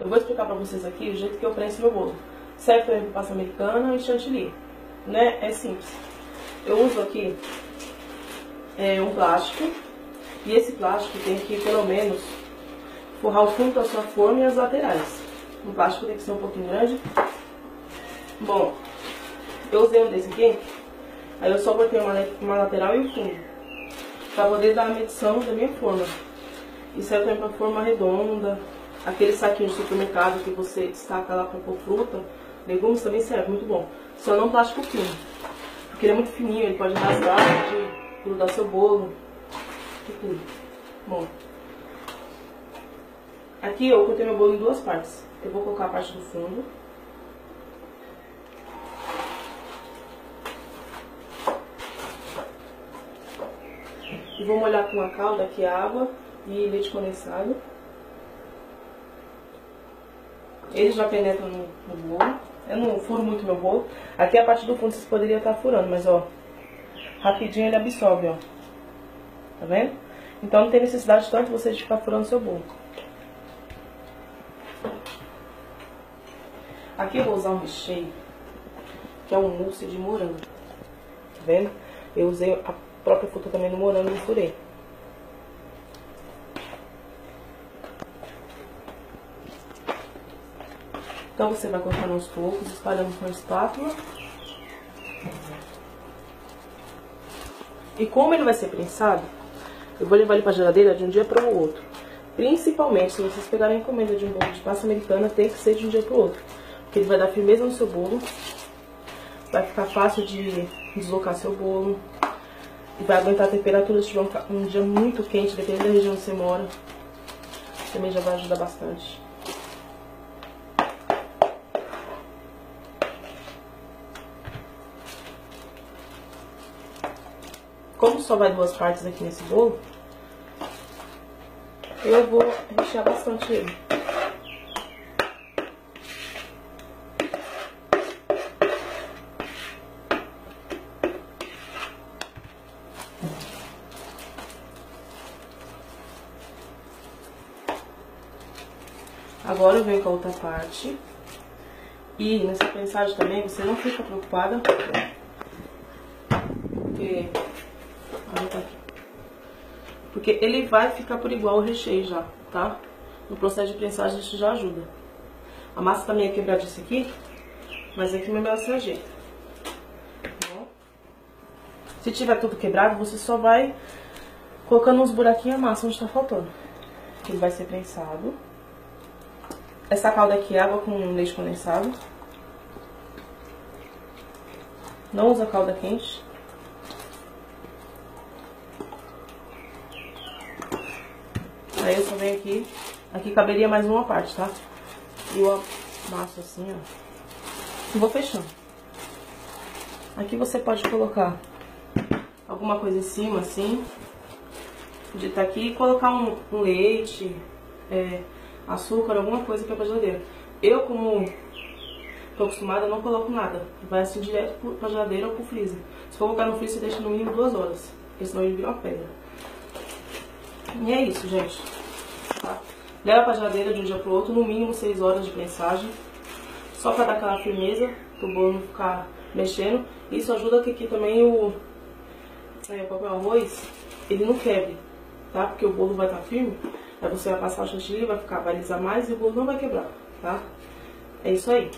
Eu vou explicar pra vocês aqui o jeito que eu presso meu bolo. Serve também pra pasta americana e chantilly, né? É simples. Eu uso aqui um plástico. E esse plástico tem que, pelo menos, forrar o fundo da sua forma e as laterais. O plástico tem que ser um pouquinho grande. Bom, eu usei um desse aqui. Aí eu só botei uma lateral e um fundo, pra poder dar a medição da minha forma. Isso é também pra forma redonda. Aquele saquinho de supermercado que você destaca lá pra pôr fruta, legumes também serve, muito bom. Só não plástico fino, porque ele é muito fininho, ele pode rasgar, pode grudar seu bolo e tudo. Bom, aqui eu cortei meu bolo em duas partes. Eu vou colocar a parte do fundo. E vou molhar com a calda, que é água e leite condensado. Ele já penetra no bolo. Eu não furo muito meu bolo. Aqui a parte do fundo vocês poderiam estar furando, mas ó, rapidinho ele absorve, ó. Tá vendo? Então não tem necessidade tanto você de ficar furando seu bolo. Aqui eu vou usar um recheio, que é um mousse de morango. Tá vendo? Eu usei a própria fruta também do morango e furei. Então você vai cortando aos poucos, espalhando com a espátula. E como ele vai ser prensado, eu vou levar ele pra geladeira de um dia para o outro. Principalmente se vocês pegarem a encomenda de um bolo de pasta americana, tem que ser de um dia para o outro. Porque ele vai dar firmeza no seu bolo, vai ficar fácil de deslocar seu bolo. E vai aguentar a temperatura se tiver um dia muito quente, dependendo da região que você mora. Também já vai ajudar bastante. Como só vai duas partes aqui nesse bolo, eu vou rechear bastante ele. Agora eu venho com a outra parte. E nessa prensagem também você não fica preocupada, porque... porque ele vai ficar por igual o recheio já, tá? No processo de prensagem isso já ajuda. A massa também é quebrada disso aqui, mas aqui mesmo ela se ajeita. Bom, se tiver tudo quebrado, você só vai colocando uns buraquinhos a massa onde está faltando. Ele vai ser prensado. Essa calda aqui é água com leite condensado. Não usa calda quente. Aí eu só venho aqui. Aqui caberia mais uma parte, tá? E eu amasso assim, ó. E vou fechando. Aqui você pode colocar alguma coisa em cima, assim. De tá aqui e colocar um leite, açúcar, alguma coisa pra geladeira. Eu, como tô acostumada, não coloco nada. Vai assim direto pra geladeira ou pro freezer. Se for colocar no freezer, deixa no mínimo 2 horas. Porque senão ele vira uma pedra. E é isso, gente. Tá? Leva pra geladeira de um dia pro outro, no mínimo 6 horas de prensagem. Só pra dar aquela firmeza, pro bolo não ficar mexendo. Isso ajuda que aqui também o papel arroz, ele não quebre, tá? Porque o bolo vai estar firme. Aí você vai passar o chantilly, vai alisar mais e o bolo não vai quebrar, tá? É isso aí.